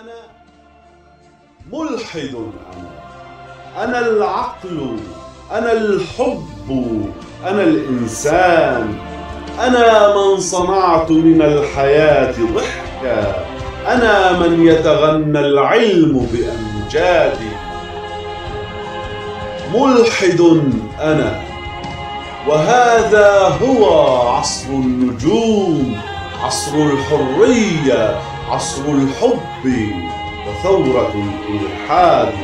أنا ملحد، أنا العقل، أنا الحب، أنا الإنسان، أنا من صنعت من الحياة ضحكا، أنا من يتغنى العلم بأمجادي. ملحد أنا، وهذا هو عصر النجوم، عصر الحرية، عصر الحب وثورة الإلحاد.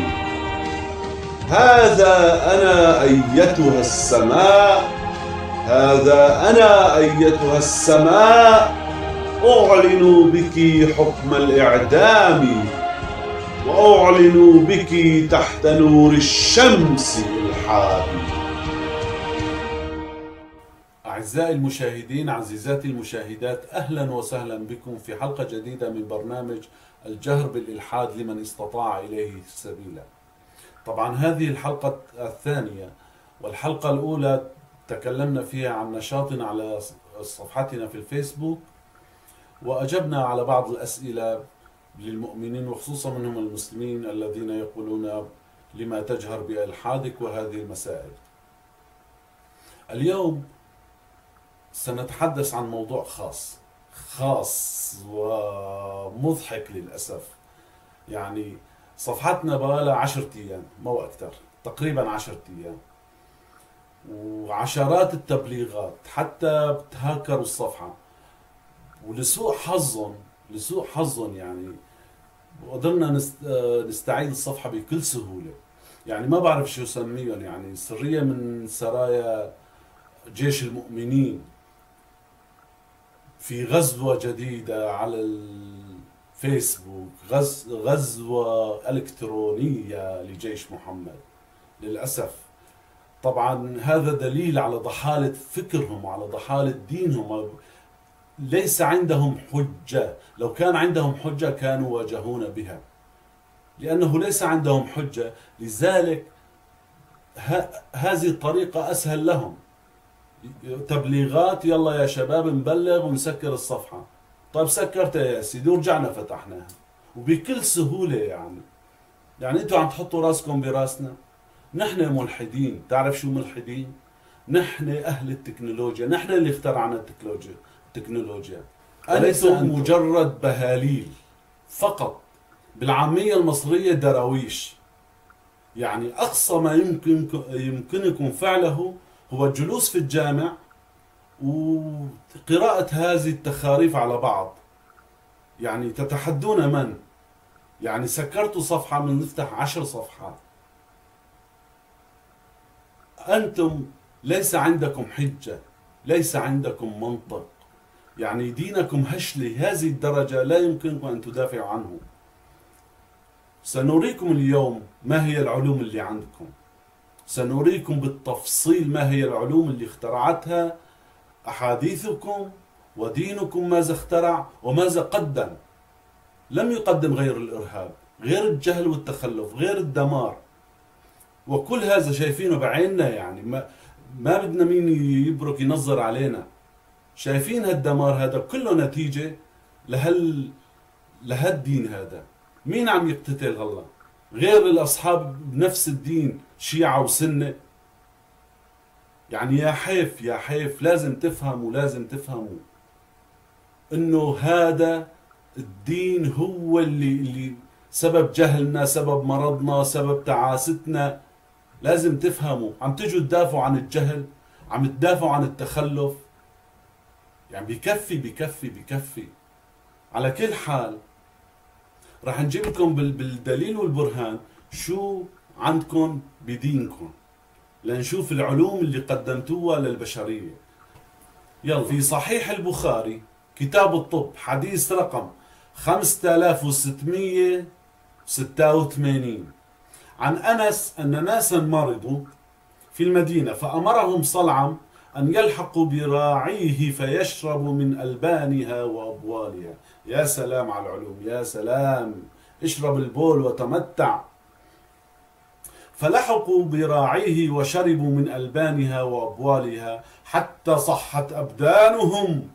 هذا أنا أيتها السماء، هذا أنا أيتها السماء، أعلن بك حكم الإعدام، وأعلن بك تحت نور الشمس إلحادي. أعزائي المشاهدين، عزيزاتي المشاهدات، أهلا وسهلا بكم في حلقة جديدة من برنامج الجهر بالإلحاد لمن استطاع إليه سبيلا. طبعا هذه الحلقة الثانية، والحلقة الأولى تكلمنا فيها عن نشاطنا على صفحتنا في الفيسبوك، وأجبنا على بعض الأسئلة للمؤمنين وخصوصا منهم المسلمين الذين يقولون لما تجهر بإلحادك وهذه المسائل. اليوم سنتحدث عن موضوع خاص ومضحك للأسف. يعني صفحتنا بقالها 10 أيام، مو أكثر، تقريبا 10 أيام، وعشرات التبليغات حتى بتهاكروا الصفحة. ولسوء حظهم يعني قدرنا نستعيد الصفحة بكل سهولة. يعني ما بعرف شو اسميهم، يعني سرية من سرايا جيش المؤمنين في غزوة جديدة على الفيسبوك، غزوة إلكترونية لجيش محمد للأسف. طبعا هذا دليل على ضحالة فكرهم وعلى ضحالة دينهم. ليس عندهم حجة، لو كان عندهم حجة كانوا واجهونا بها، لأنه ليس عندهم حجة. لذلك هذه الطريقة أسهل لهم، تبليغات يلا يا شباب نبلغ ونسكر الصفحة. طيب سكرتها يا سيدي ورجعنا فتحناها وبكل سهولة. يعني انتوا عم تحطوا راسكم براسنا. نحن ملحدين، تعرف شو ملحدين؟ نحن أهل التكنولوجيا، نحن اللي اخترعنا التكنولوجيا. انتم مجرد بهاليل فقط، بالعامية المصرية دراويش. يعني أقصى ما يمكنكم فعله هو الجلوس في الجامع وقراءة هذه التخاريف على بعض. يعني تتحدون من؟ يعني سكرتوا صفحة من نفتح 10 صفحات. أنتم ليس عندكم حجة، ليس عندكم منطق. يعني دينكم هش لهذه الدرجة لا يمكنكم أن تدافعوا عنه. سنريكم اليوم ما هي العلوم اللي عندكم، سنريكم بالتفصيل ما هي العلوم اللي اخترعتها أحاديثكم، ودينكم ماذا اخترع وماذا قدم. لم يقدم غير الإرهاب، غير الجهل والتخلف، غير الدمار. وكل هذا شايفينه بعيننا، يعني ما بدنا مين يبرك ينظر علينا. شايفين هالدمار هذا كله نتيجة لهالدين هذا. مين عم يقتتل هلا غير الأصحاب نفس الدين، شيعة وسنة؟ يعني يا حيف لازم تفهموا إنه هذا الدين هو اللي سبب جهلنا، سبب مرضنا، سبب تعاستنا. لازم تفهموا، عم تجوا تدافعوا عن الجهل، عم تدافعوا عن التخلف. يعني بكفي. على كل حال راح نجيب لكم بالدليل والبرهان شو عندكم بدينكم، لنشوف العلوم اللي قدمتوها للبشرية. يلا، في صحيح البخاري كتاب الطب، حديث رقم 5686، عن أنس أن ناسا مرضوا في المدينة فأمرهم صلعم أن يلحقوا براعيه فيشربوا من ألبانها وأبوالها. يا سلام على العلوم، يا سلام، اشرب البول وتمتع. فلحقوا براعيه وشربوا من ألبانها وأبوالها حتى صحت أبدانهم،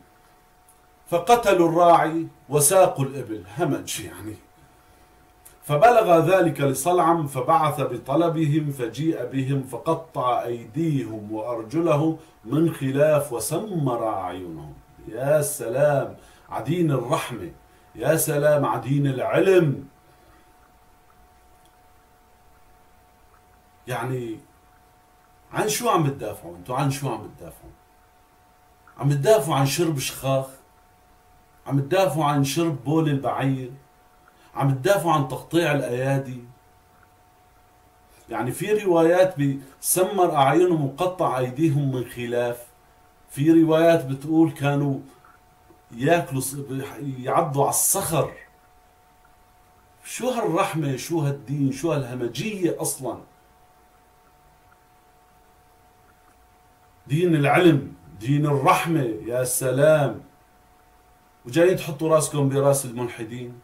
فقتلوا الراعي وساقوا الإبل. همج يعني. فبلغ ذلك لصلعم فبعث بطلبهم فجيء بهم فقطع أيديهم وأرجلهم من خلاف وسمر أعينهم. يا سلام عدين الرحمة، يا سلام عدين العلم. يعني عن شو عم بتدافعوا انتوا؟ عن شو عم بتدافعوا؟ عم بتدافعوا عن شرب شخاخ؟ عم بتدافعوا عن شرب بول البعير؟ عم بتدافعوا عن تقطيع الايادي؟ يعني في روايات بسمر اعينهم وقطع ايديهم من خلاف، في روايات بتقول كانوا ياكلوا يعضوا على الصخر. شو هالرحمه، شو هالدين، شو هالهمجيه اصلا؟ دين العلم، دين الرحمه، يا سلام. وجايين تحطوا راسكم براس الملحدين.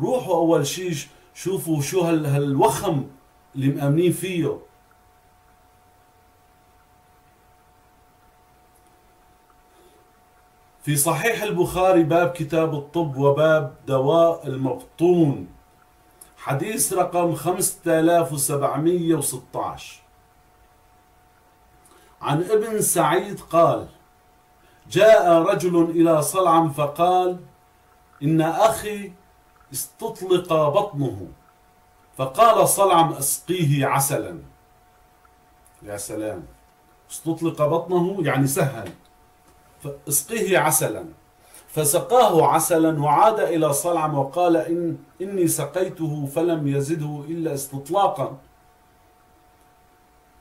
روحوا اول شيء شوفوا شو هالوخم اللي مآمنين فيه. في صحيح البخاري باب كتاب الطب وباب دواء المبطون، حديث رقم 5716، عن ابن سعيد قال: جاء رجل إلى صلعم فقال: إن أخي استطلق بطنه، فقال صلعم: أسقيه عسلا. يا سلام، استطلق بطنه يعني سهل، فاسقيه عسلا، فسقاه عسلا وعاد إلى صلعم وقال: إني سقيته فلم يزده إلا استطلاقا.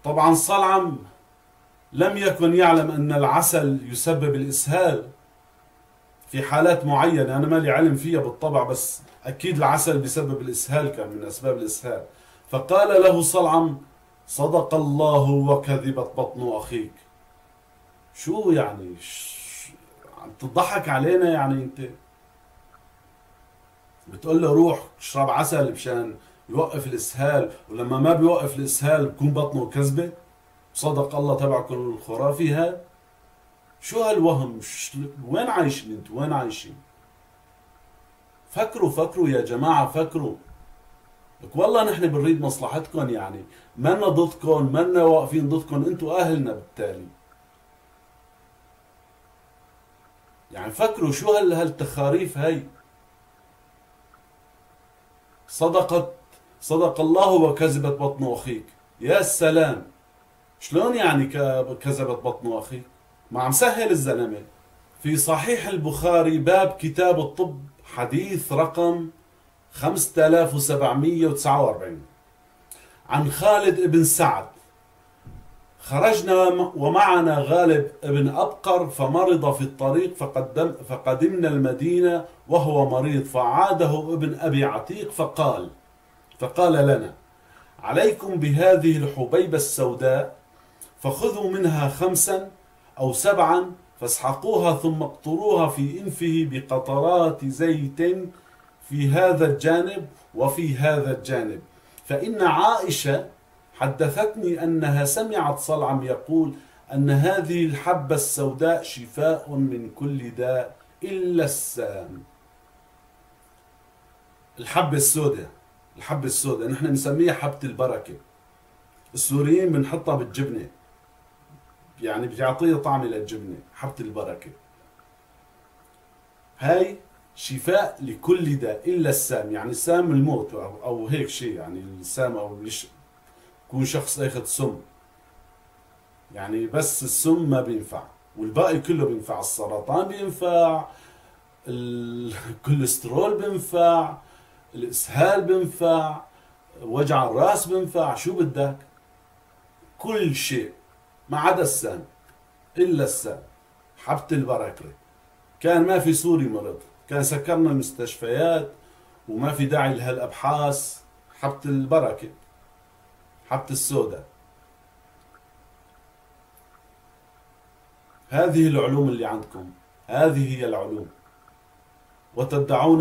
طبعا صلعم لم يكن يعلم أن العسل يسبب الإسهال في حالات معينة، أنا ما لي علم فيها بالطبع، بس أكيد العسل بسبب الإسهال، كان من أسباب الإسهال. فقال له صلعم: صدق الله وكذبت بطن أخيك. شو يعني عم تضحك علينا؟ يعني أنت بتقول له روح اشرب عسل مشان يوقف الإسهال، ولما ما بيوقف الإسهال بكون بطنه كذبة؟ صدق الله تبعكم الخرافي هذا؟ شو هالوهم؟ وين عايشين انتوا؟ وين عايشين؟ فكروا يا جماعة، فكروا. لك والله نحن بنريد مصلحتكم، يعني مالنا ضدكم، مالنا واقفين ضدكم، انتوا أهلنا بالتالي. يعني فكروا شو هالتخاريف هي. صدق الله وكذبت بطن أخيك. يا سلام، شلون يعني كذبت بطن أخي؟ ما عم سهل الزلمة. في صحيح البخاري باب كتاب الطب، حديث رقم 5749، عن خالد ابن سعد: خرجنا ومعنا غالب ابن أبقر فمرض في الطريق، فقدمنا المدينة وهو مريض، فعاده ابن أبي عتيق فقال لنا: عليكم بهذه الحبيبة السوداء، فخذوا منها 5 أو 7 فاسحقوها ثم اقطروها في انفه بقطرات زيت في هذا الجانب وفي هذا الجانب، فإن عائشة حدثتني أنها سمعت صلعم يقول أن هذه الحبة السوداء شفاء من كل داء إلا السام. الحبة السوداء نحن بنسميها حبة البركة، السوريين بنحطها بالجبنة، يعني بيعطيها طعم للجبنة، حبة البركة. هاي شفاء لكل داء إلا السام، يعني السام الموت أو هيك شيء، يعني السام أو يكون شخص أخذ سم، يعني بس السم ما بينفع والباقي كله بينفع، السرطان بينفع، الكوليسترول بينفع، الإسهال بنفع، وجع الراس بنفع، شو بدك؟ كل شيء ما عدا السام، إلا السام، حبة البركة. كان ما في سوري مرض، كان سكرنا المستشفيات وما في داعي لهالأبحاث. حبة البركة، حبة السوداء، هذه العلوم اللي عندكم، هذه هي العلوم، وتدعون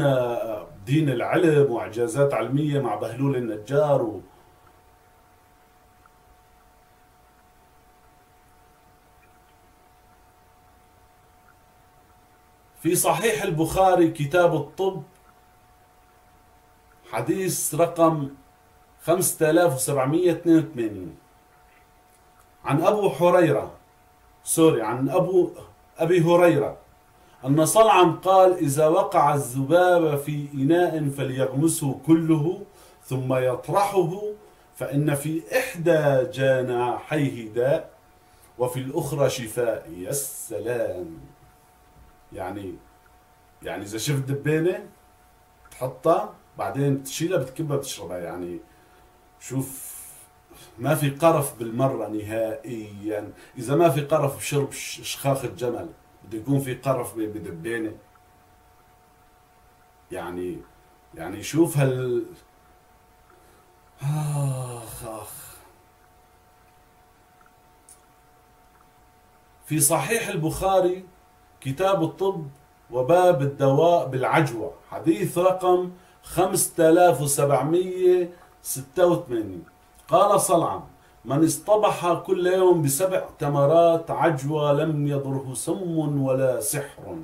دين العلم واعجازات علميه مع بهلول النجار في صحيح البخاري كتاب الطب، حديث رقم 5782 عن أبي هريرة أن صلعم قال: إذا وقع الذباب في إناء فليغمسه كله ثم يطرحه، فإن في إحدى جناحيه داء وفي الأخرى شفاء. يا سلام! يعني إذا شفت دبانة تحطها، بعدين تشيلها، بتكبها، بتشربها. يعني شوف، ما في قرف بالمرة نهائيا. إذا ما في قرف بشرب شخاخة جمل، بده يكون في قرف بدبانة؟ يعني شوف هال في صحيح البخاري كتاب الطب وباب الدواء بالعجوة، حديث رقم 5786، قال صلعم: من اصطبح كل يوم ب7 تمرات عجوة لم يضره سم ولا سحر.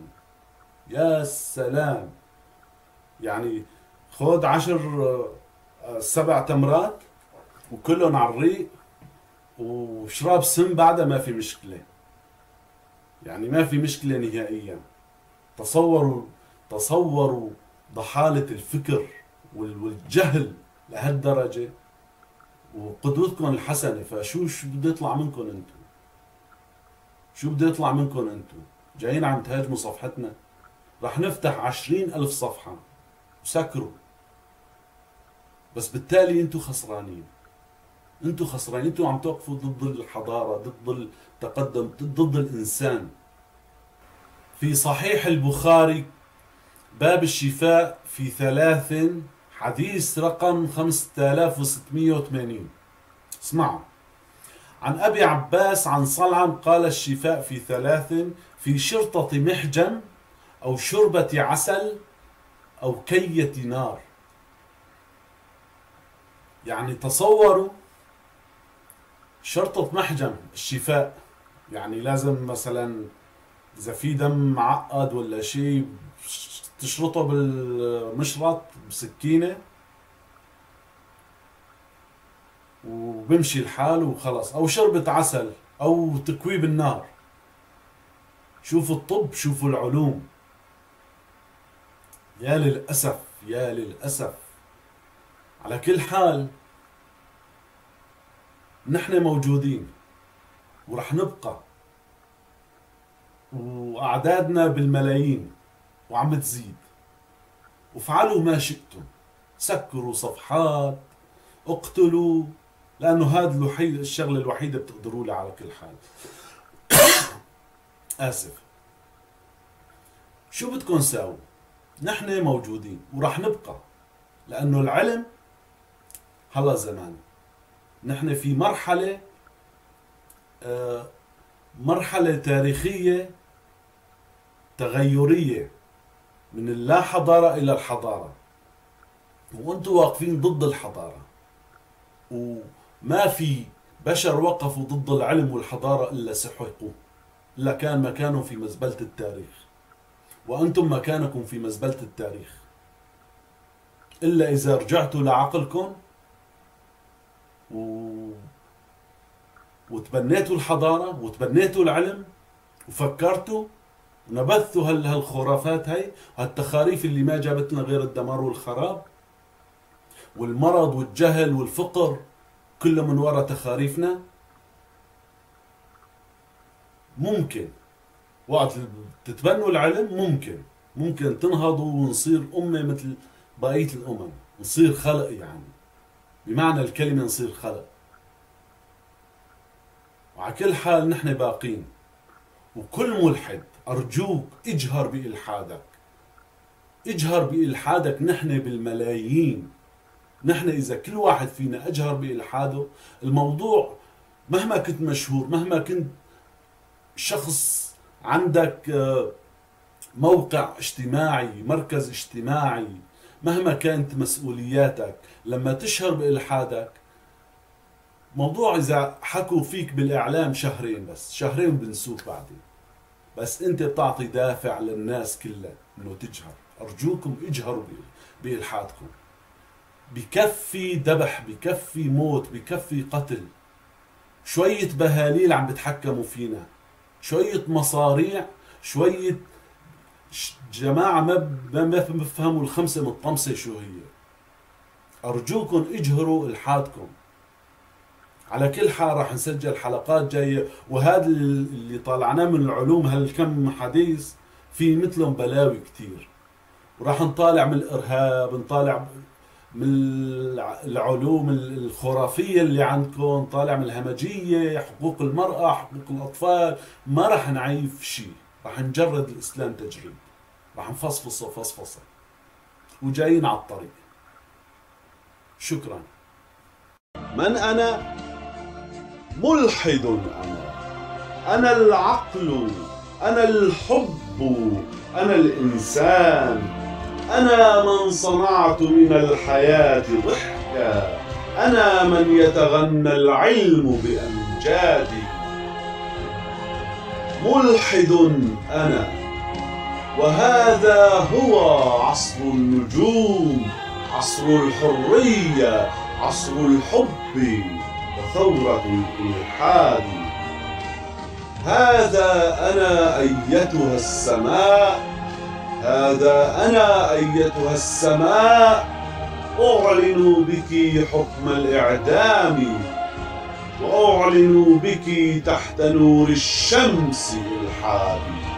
يا سلام! يعني خذ 7 تمرات وكلهم على الريق وشراب سم بعدها، ما في مشكلة. يعني ما في مشكلة نهائيا. تصوروا ضحالة الفكر والجهل لهالدرجة، وقدوتكم الحسنة. شو بده يطلع منكم انتم؟ جايين عم تهاجموا صفحتنا؟ رح نفتح 20,000 صفحة وسكروا، بس بالتالي انتم خسرانين. انتم عم توقفوا ضد الحضارة، ضد التقدم، ضد الإنسان. في صحيح البخاري باب الشفاء في 3، حديث رقم 5680، اسمعوا: عن أبي عباس عن صلعم قال: الشفاء في 3: في شرطة محجن، أو شربة عسل، أو كية نار. يعني تصوروا شرطة محجن الشفاء. يعني لازم مثلا إذا في دم معقد ولا شيء تشرطه بالمشرط بسكينة وبمشي الحال وخلص، أو شربة عسل، أو تكويب النار. شوفوا الطب، شوفوا العلوم. يا للأسف، على كل حال نحن موجودين ورح نبقى، وأعدادنا بالملايين وعم تزيد. وافعلوا ما شئتم، سكروا صفحات، اقتلوا، لأنه هذا الشغلة الوحيدة بتقدروا لها على كل حال. آسف. شو بدكم نساوي؟ نحن موجودين ورح نبقى، لأنه العلم هلا زمان. نحن في مرحلة تاريخية تغيرية من اللا حضارة إلى الحضارة، وأنتم واقفين ضد الحضارة. وما في بشر وقفوا ضد العلم والحضارة إلا سحقوا، إلا كان مكانهم في مزبلة التاريخ، وأنتم مكانكم في مزبلة التاريخ، إلا إذا رجعتوا لعقلكم وتبنيتوا الحضارة وتبنيتوا العلم وفكرتوا ونبثوا هالخرافات هاي، هالتخاريف اللي ما جابتنا غير الدمار والخراب والمرض والجهل والفقر، كله من وراء تخاريفنا. ممكن وقت تتبنوا العلم ممكن تنهضوا ونصير أمة مثل بقية الأمم، نصير خلق، يعني بمعنى الكلمة نصير خلق. وعلى كل حال نحن باقين. وكل ملحد أرجوك اجهر بإلحادك، نحن بالملايين. نحن إذا كل واحد فينا أجهر بإلحاده، الموضوع مهما كنت مشهور، مهما كنت شخص عندك موقع اجتماعي، مركز اجتماعي، مهما كانت مسؤولياتك، لما تشهر بإلحادك، موضوع إذا حكوا فيك بالإعلام شهرين بس، بنسوك بعدين. بس أنت بتعطي دافع للناس كلها إنه تجهر. أرجوكم اجهروا بإلحادكم. بكفي ذبح، بكفي موت، بكفي قتل. شوية بهاليل عم بتحكموا فينا، شوية مصاريع، شوية جماعة ما بفهموا الخمسة من الطمسة شو هي. أرجوكم اجهروا إلحادكم. على كل حال راح نسجل حلقات جاية، وهذا اللي طالعناه من العلوم هالكم حديث في مثلهم بلاوي كتير، وراح نطالع من الإرهاب، نطالع من العلوم الخرافية اللي عندكم، طالع من الهمجية، حقوق المرأة، حقوق الأطفال. ما راح نعيف شيء، راح نجرد الإسلام تجريد، راح نفصفصه فصفصة، وجايين على الطريق. شكرا. من أنا؟ ملحد أنا العقل، أنا الحب، أنا الإنسان، أنا من صنعت من الحياة ضحكا، أنا من يتغنى العلم بأمجادي. ملحد أنا، وهذا هو عصر النجوم، عصر الحرية، عصر الحب، وثورة الإلحاد. هذا أنا أيتها السماء، هذا أنا أيتها السماء، أعلن بك حكم الإعدام، وأعلن بك تحت نور الشمس إلحادي.